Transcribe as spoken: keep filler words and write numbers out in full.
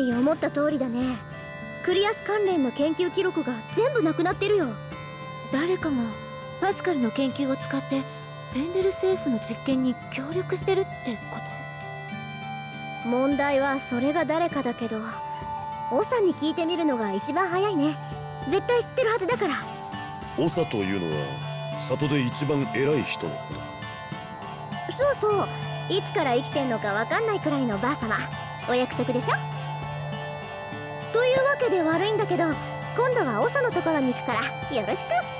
り思った通りだね。クリアス関連の研究記録が全部なくなってるよ。誰かがパスカルの研究を使ってペンデル政府の実験に協力してるってこと？問題はそれが誰かだけど、オサに聞いてみるのが一番早いね。絶対知ってるはずだから。オサというのは里で一番偉い人の子だ。そうそう、いつから生きてんのか分かんないくらいのばあさま。お約束でしょ？というわけで悪いんだけど、今度はオサのところに行くからよろしく。